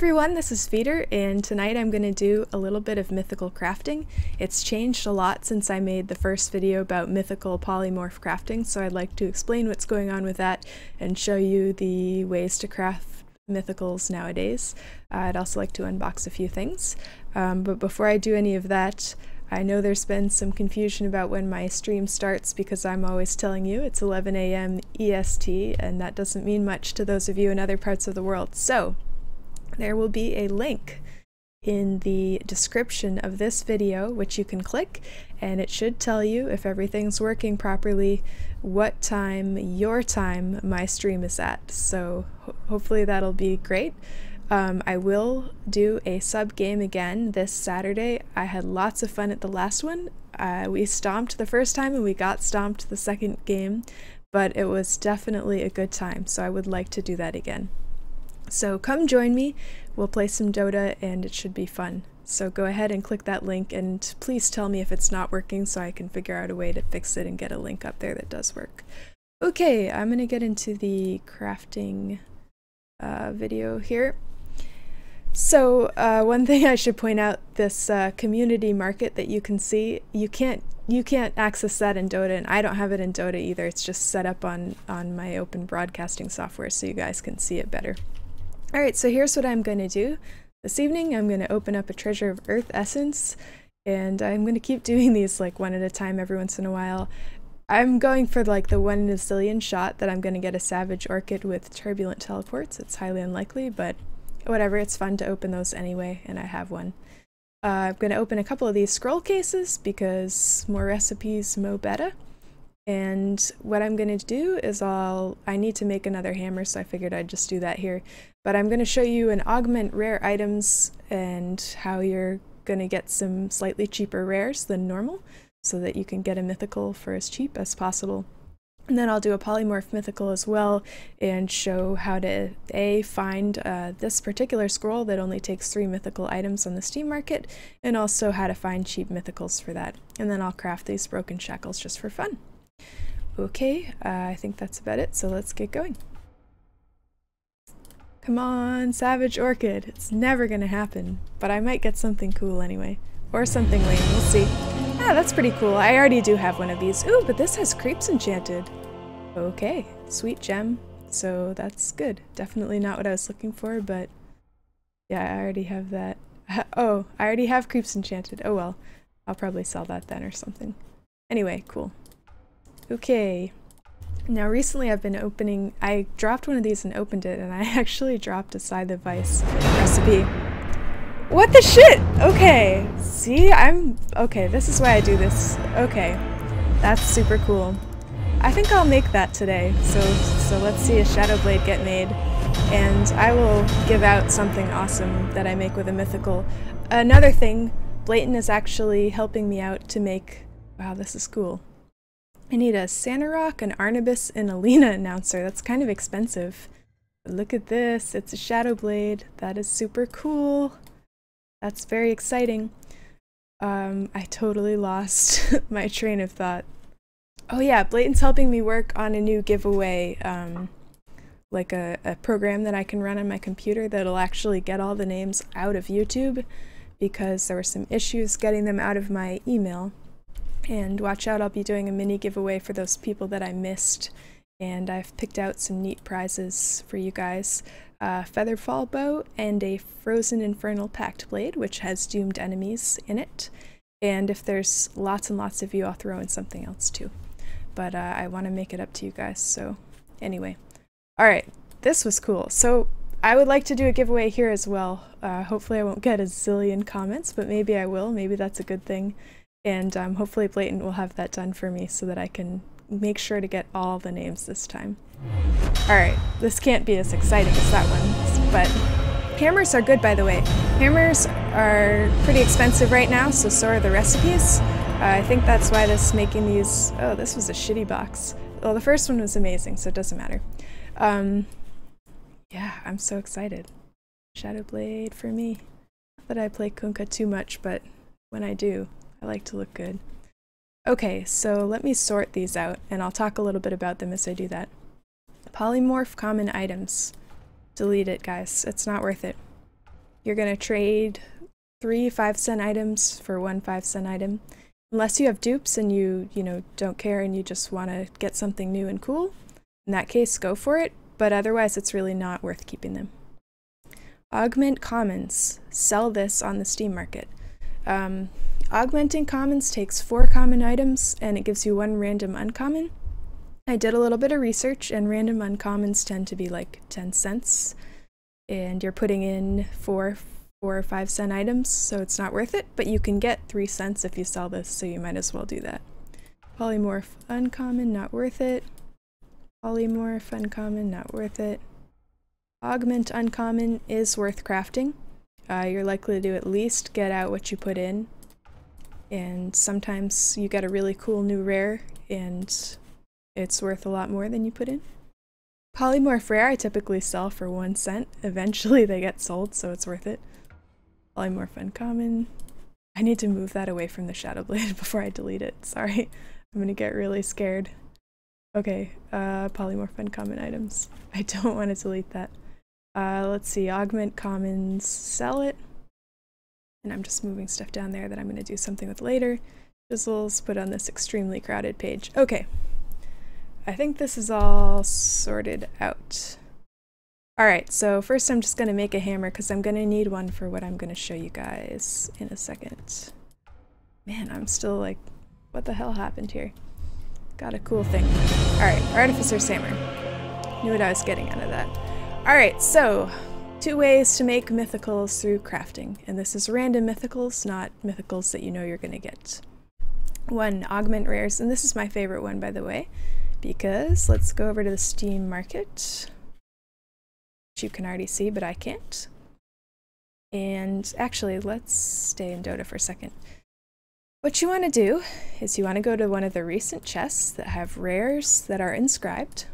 everyone, this is Feeder, and tonight I'm going to do a little bit of mythical crafting. It's changed a lot since I made the first video about mythical polymorph crafting, so I'd like to explain what's going on with that and show you the ways to craft mythicals nowadays. I'd also like to unbox a few things, but before I do any of that, I know there's been some confusion about when my stream starts because I'm always telling you it's 11 a.m. EST, and that doesn't mean much to those of you in other parts of the world. So there will be a link in the description of this video which you can click, and it should tell you, if everything's working properly, what time your time my stream is at. So hopefully that'll be great. I will do a sub game again this Saturday. I had lots of fun at the last one. We stomped the first time and we got stomped the second game, but it was definitely a good time, so I would like to do that again. So come join me, we'll play some Dota and it should be fun. So go ahead and click that link, and please tell me if it's not working so I can figure out a way to fix it and get a link up there that does work. Okay, I'm gonna get into the crafting video here. So one thing I should point out, this community market that you can see, you can't access that in Dota, and I don't have it in Dota either. It's just set up on my open broadcasting software so you guys can see it better. Alright, so here's what I'm going to do. This evening I'm going to open up a Treasure of Earth Essence, and I'm going to keep doing these like one at a time every once in a while. I'm going for like the one in a zillion shot that I'm going to get a Savage Orchid with Turbulent Teleports. It's highly unlikely, but whatever, it's fun to open those anyway, and I have one. I'm going to open a couple of these scroll cases because more recipes, mo better. And what I'm going to do is I need to make another hammer, so I figured I'd just do that here. But I'm going to show you an augment rare items and how you're going to get some slightly cheaper rares than normal so that you can get a mythical for as cheap as possible. And then I'll do a polymorph mythical as well and show how to A, find this particular scroll that only takes 3 mythical items on the Steam market, and also how to find cheap mythicals for that. And then I'll craft these broken shackles just for fun. Okay, I think that's about it, so let's get going. Come on, Savage Orchid! It's never gonna happen, but I might get something cool anyway. Or something lame, we'll see. Ah, that's pretty cool. I already do have one of these. Ooh, but this has Creeps Enchanted. Okay, sweet gem. So that's good. Definitely not what I was looking for, but yeah, I already have that. Oh, I already have Creeps Enchanted. Oh well, I'll probably sell that then or something. Anyway, cool. Okay, now recently I've been opening, I dropped one of these and opened it, and I actually dropped a Scythe of Vice recipe. What the shit? Okay, see, okay, this is why I do this. Okay, that's super cool. I think I'll make that today, so let's see a Shadowblade get made, and I will give out something awesome that I make with a mythical. Another thing, Blayton is actually helping me out to make, wow, this is cool. I need a Sanrock, an Arnibus, and a Lena announcer. That's kind of expensive. But look at this, it's a Shadowblade. That is super cool. That's very exciting. I totally lost my train of thought. Oh yeah, Blayton's helping me work on a new giveaway, like a program that I can run on my computer that'll actually get all the names out of YouTube, because there were some issues getting them out of my email. And watch out, I'll be doing a mini giveaway for those people that I missed, and I've picked out some neat prizes for you guys. Featherfall bow and a frozen infernal pact blade, which has doomed enemies in it. And if there's lots and lots of you, I'll throw in something else too. But I want to make it up to you guys, so anyway. Alright, this was cool. So I would like to do a giveaway here as well. Hopefully I won't get a zillion comments, but maybe I will. Maybe that's a good thing. And hopefully Blayton will have that done for me so that I can make sure to get all the names this time. Alright, this can't be as exciting as that one, but hammers are good, by the way. Hammers are pretty expensive right now, so are the recipes. I think that's why this making these... Oh, this was a shitty box. Well, the first one was amazing, so it doesn't matter. Yeah, I'm so excited. Shadowblade for me. Not that I play Kunkka too much, but when I do, I like to look good. Okay, so let me sort these out, and I'll talk a little bit about them as I do that. Polymorph common items. Delete it, guys. It's not worth it. You're going to trade 3 5-cent items for 1 5-cent item. Unless you have dupes and you don't care and you just want to get something new and cool, in that case, go for it, but otherwise it's really not worth keeping them. Augment commons. Sell this on the Steam market. Augmenting commons takes 4 common items and it gives you 1 random uncommon. I did a little bit of research and random uncommons tend to be like 10 cents, and you're putting in 4 or 5-cent items, so it's not worth it, but you can get 3 cents if you sell this, so you might as well do that. Polymorph uncommon, not worth it. Polymorph uncommon, not worth it. Augment uncommon is worth crafting. You're likely to at least get out what you put in, and sometimes you get a really cool new rare and it's worth a lot more than you put in. Polymorph rare I typically sell for 1 cent. Eventually they get sold, so it's worth it. Polymorph uncommon. I need to move that away from the Shadowblade before I delete it. Sorry, I'm gonna get really scared. Okay, polymorph uncommon items. I don't want to delete that. Let's see, augment commons, sell it. And I'm just moving stuff down there that I'm gonna do something with later. Fizzles, put on this extremely crowded page. Okay, I think this is all sorted out. Alright, so first I'm just gonna make a hammer because I'm gonna need one for what I'm gonna show you guys in a second. Man, I'm still like, what the hell happened here? Got a cool thing. Alright, Artificer's Hammer. Knew what I was getting out of that. Alright, so 2 ways to make mythicals through crafting, and this is random mythicals, not mythicals that you know you're gonna get. 1, augment rares, and this is my favorite one, by the way, because let's go over to the Steam market, which you can already see, but I can't. And actually, let's stay in Dota for a second. What you want to do is you want to go to one of the recent chests that have rares that are inscribed.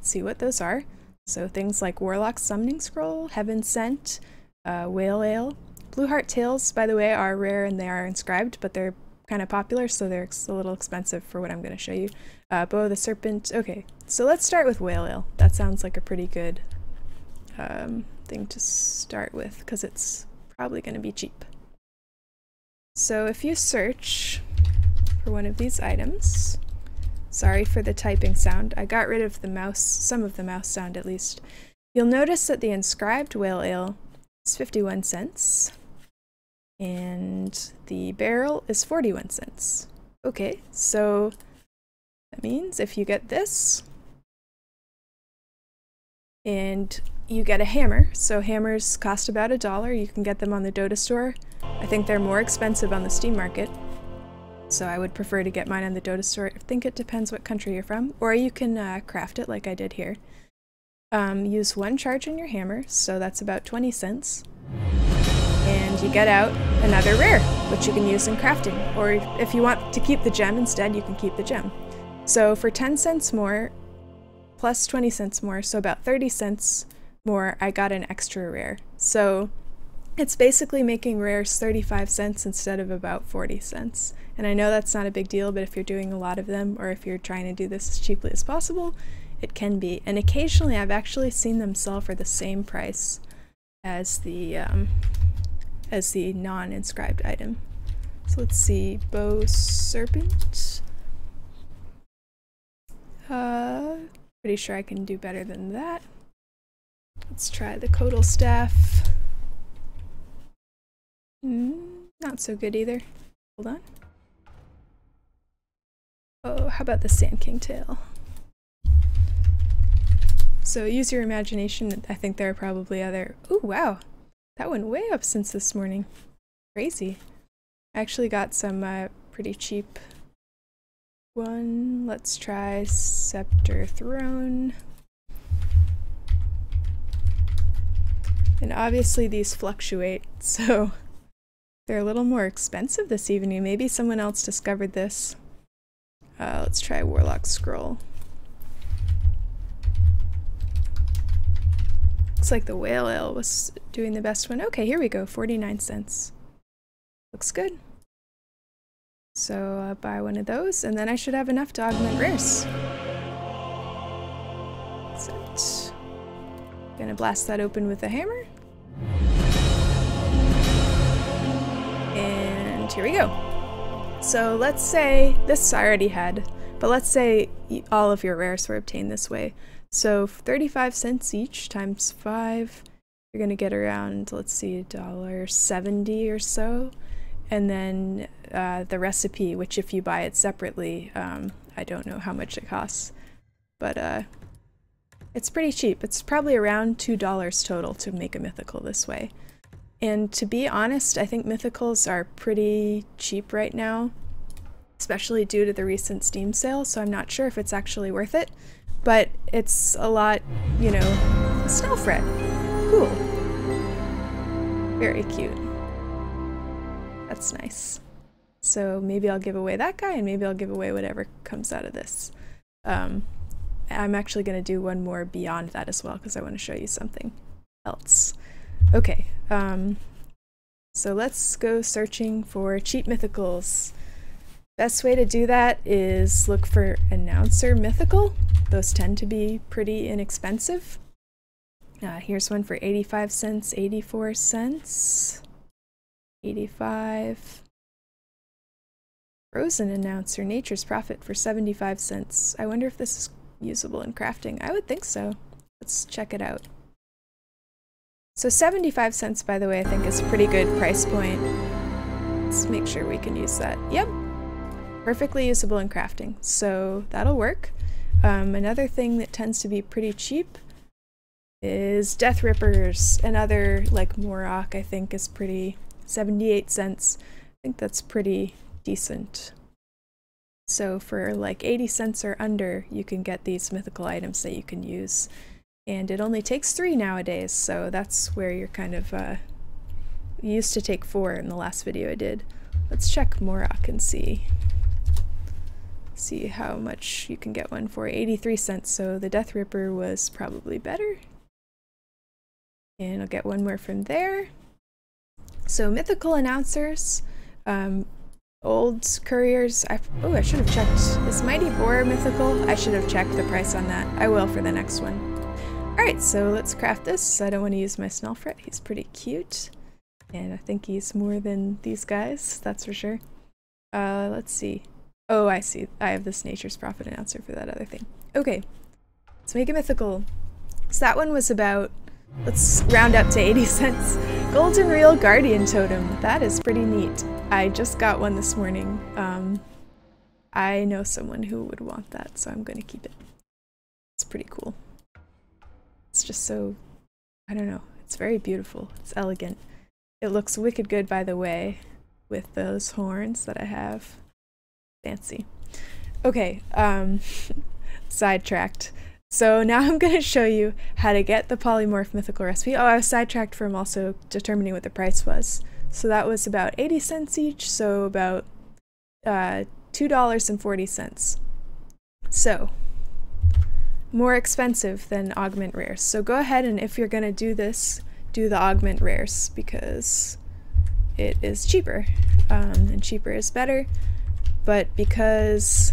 See what those are. So things like Warlock's Summoning Scroll, Heaven Scent, Whale Ale. Blueheart tails, by the way, are rare and they are inscribed, but they're kind of popular, so they're a little expensive for what I'm going to show you. Bow of the Serpent. Okay, so let's start with Whale Ale. That sounds like a pretty good thing to start with, because it's probably going to be cheap. So if you search for one of these items, sorry for the typing sound, I got rid of the mouse, some of the mouse sound at least. You'll notice that the inscribed Whale Ale is 51 cents. And the barrel is 41 cents. Okay, so that means if you get this, and you get a hammer, so hammers cost about $1, you can get them on the Dota store. I think they're more expensive on the Steam market, so I would prefer to get mine on the Dota store. I think it depends what country you're from, or you can craft it like I did here. Use 1 charge on your hammer, so that's about 20 cents. And you get out another rare, which you can use in crafting. Or if you want to keep the gem instead, you can keep the gem. So for 10 cents more, plus 20 cents more, so about 30 cents more, I got an extra rare. So it's basically making rares 35 cents instead of about 40 cents. And I know that's not a big deal, but if you're doing a lot of them, or if you're trying to do this as cheaply as possible, it can be. And occasionally I've actually seen them sell for the same price as the non-inscribed item. So let's see, Bow Serpent. Pretty sure I can do better than that. Let's try the Codal Staff. Not so good either. Hold on. Oh, how about the Sand King Tail? So use your imagination. I think there are probably other... Ooh, wow! That went way up since this morning. Crazy. I actually got some pretty cheap one. Let's try Scepter Throne. And obviously these fluctuate, so they're a little more expensive this evening. Maybe someone else discovered this. Let's try Warlock's Scroll. Looks like the Whale Ale was doing the best one. Okay, here we go, 49 cents. Looks good. So I'll buy one of those, and then I should have enough to augment rares. Gonna blast that open with a hammer. And here we go. So let's say, this I already had, but let's say all of your rares were obtained this way. So 35 cents each times 5, you're gonna get around, let's see, $1.70 or so. And then the recipe, which if you buy it separately, I don't know how much it costs, but it's pretty cheap. It's probably around $2 total to make a mythical this way. And to be honest, I think mythicals are pretty cheap right now, especially due to the recent Steam sale, so I'm not sure if it's actually worth it, but it's a lot, you know, Snelfret. Cool. Very cute. That's nice. So maybe I'll give away that guy, and maybe I'll give away whatever comes out of this. I'm actually going to do one more beyond that as well, because I want to show you something else. Okay, so let's go searching for cheap mythicals. Best way to do that is look for announcer mythical. Those tend to be pretty inexpensive. Here's one for 85 cents, 84 cents, 85. Frozen announcer, nature's prophet, for 75 cents. I wonder if this is usable in crafting. I would think so. Let's check it out. So 75 cents, by the way, I think is a pretty good price point. Let's make sure we can use that. Yep. Perfectly usable in crafting, so that'll work. Another thing that tends to be pretty cheap is Death Rippers. Another, like Moroc, I think is pretty, 78 cents. I think that's pretty decent. So for like 80 cents or under, you can get these mythical items that you can use. And it only takes 3 nowadays, so that's where you're kind of, used to take 4 in the last video I did. Let's check Moroc and see how much you can get one for. 83 cents, so the Death Ripper was probably better. And I'll get one more from there. So mythical announcers, old couriers. Oh, I should have checked. Is Mighty Boar mythical? I should have checked the price on that. I will for the next one. Alright, so let's craft this. I don't want to use my Snelfret. He's pretty cute. And I think he's more than these guys, that's for sure. Let's see. Oh, I see. I have this Nature's Prophet announcer for that other thing. Okay, let's make a mythical. So that one was about, let's round up to 80 cents. Golden Reel Guardian Totem. That is pretty neat. I just got one this morning. I know someone who would want that, so I'm going to keep it. It's pretty cool. It's just so, I don't know, it's very beautiful. It's elegant. It looks wicked good, by the way, with those horns that I have. Fancy. Okay, sidetracked. So now I'm going to show you how to get the polymorph mythical recipe. Oh, I was sidetracked from also determining what the price was. So that was about 80 cents each, so about $2.40. So, more expensive than augment rares. So go ahead and if you're going to do this, do the augment rares because it is cheaper, and cheaper is better, but because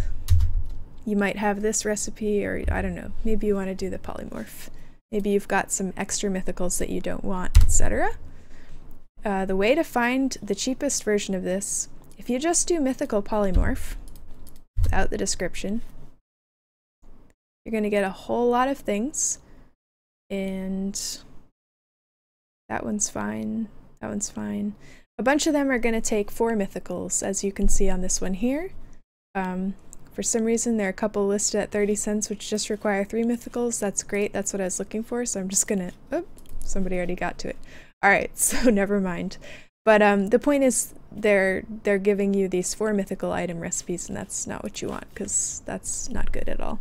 you might have this recipe, or I don't know, maybe you want to do the polymorph, maybe you've got some extra mythicals that you don't want, etc. The way to find the cheapest version of this, if you just do mythical polymorph without the description, you're going to get a whole lot of things, and that one's fine, that one's fine. A bunch of them are going to take 4 mythicals, as you can see on this one here. For some reason there are a couple listed at 30 cents which just require 3 mythicals. That's great, that's what I was looking for, so I'm just gonna... Oh, somebody already got to it. Alright, so never mind. But the point is they're giving you these 4 mythical item recipes, and that's not what you want, because that's not good at all.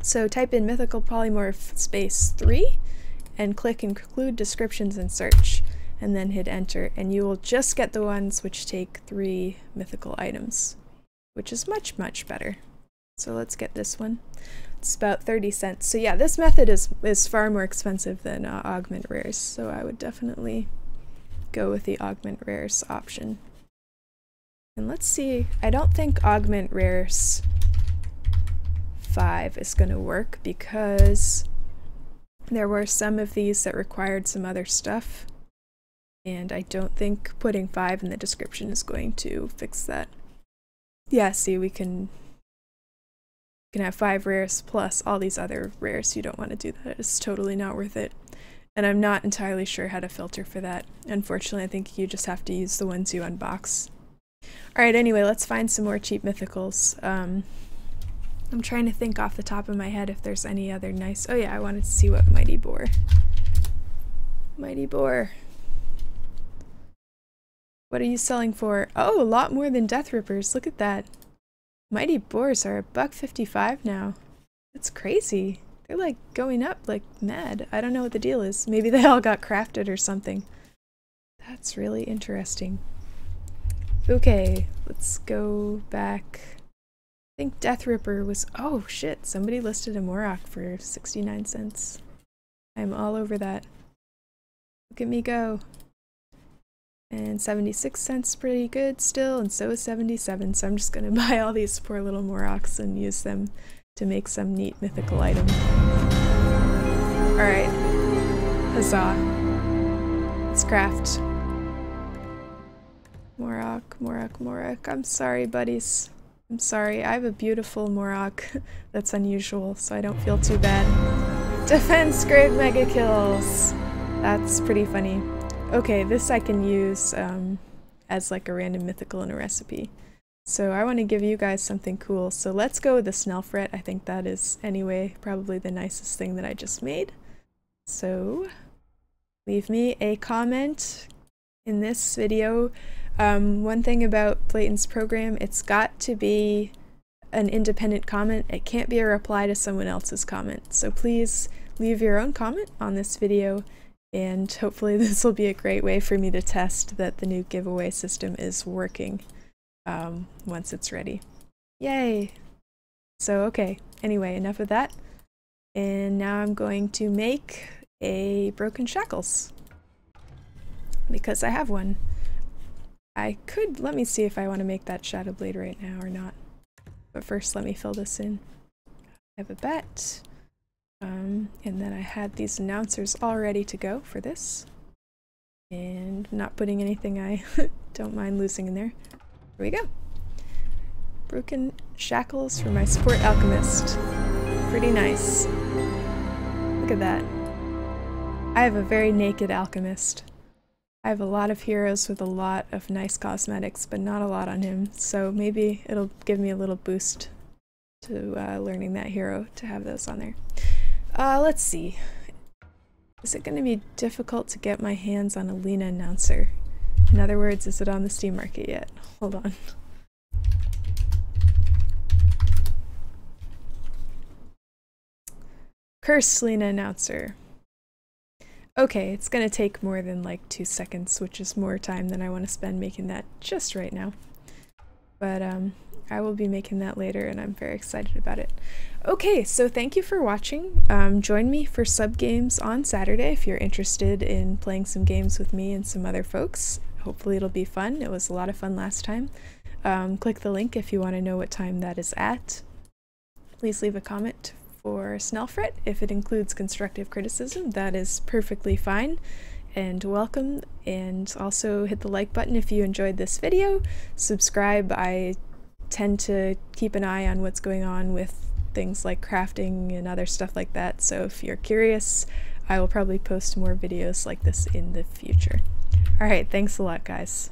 So type in mythical polymorph space 3, and click include descriptions and search, and then hit enter, and you will just get the ones which take 3 mythical items, which is much, much better. So let's get this one. It's about 30 cents. So yeah, this method is far more expensive than augment rares, so I would definitely go with the augment rares option. And let's see, I don't think augment rares 5 is going to work because there were some of these that required some other stuff, and I don't think putting 5 in the description is going to fix that. Yeah, see, we can have 5 rares plus all these other rares. You don't want to do that. It's totally not worth it. And I'm not entirely sure how to filter for that. Unfortunately, I think you just have to use the ones you unbox. Alright, anyway, let's find some more cheap mythicals. I'm trying to think off the top of my head if there's any other nice... Oh yeah, I wanted to see what Mighty Boar. Mighty Boar. What are you selling for? Oh, a lot more than Death Rippers. Look at that. Mighty Boars are $1.55 now. That's crazy. They're like going up like mad. I don't know what the deal is. Maybe they all got crafted or something. That's really interesting. Okay, let's go back. I think Death Ripper was... Oh shit, somebody listed a Moroc for 69 cents. I'm all over that. Look at me go. And 76 cents pretty good still, and so is 77, so I'm just gonna buy all these poor little Morocs and use them to make some neat mythical item. Alright. Huzzah. Let's craft. Moroc, Moroc, Moroc. I'm sorry, buddies. I'm sorry. I have a beautiful Moroc that's unusual, so I don't feel too bad. Defense great Mega Kills! That's pretty funny. Okay, this I can use as like a random mythical in a recipe. So I want to give you guys something cool. So let's go with the Snelfret. I think that is, anyway, probably the nicest thing that I just made. So leave me a comment in this video. One thing about Blayton's program, it's got to be an independent comment. It can't be a reply to someone else's comment. So please leave your own comment on this video. And hopefully this will be a great way for me to test that the new giveaway system is working once it's ready. Yay! So okay, anyway, enough of that. And now I'm going to make a broken shackles. Because I have one. I could, let me see if I want to make that Shadowblade right now or not. But first let me fill this in. I have a bat. And then I had these announcers all ready to go for this. And I'm not putting anything I don't mind losing in there. Here we go. Broken shackles for my support alchemist. Pretty nice. Look at that. I have a very naked alchemist. I have a lot of heroes with a lot of nice cosmetics, but not a lot on him. So maybe it'll give me a little boost to learning that hero to have those on there. Let's see. Is it going to be difficult to get my hands on a Lena announcer? In other words, is it on the Steam market yet? Hold on. Curse Lina announcer. Okay, it's going to take more than like 2 seconds, which is more time than I want to spend making that just right now. But I will be making that later, and I'm very excited about it. Okay, so thank you for watching. Join me for sub games on Saturday if you're interested in playing some games with me and some other folks. Hopefully it'll be fun. It was a lot of fun last time. Click the link if you want to know what time that is at. Please leave a comment for Snelfret. If it includes constructive criticism, that is perfectly fine and welcome. And also hit the like button if you enjoyed this video. Subscribe. I tend to keep an eye on what's going on with things like crafting and other stuff like that, so if you're curious, I will probably post more videos like this in the future. Alright, thanks a lot, guys.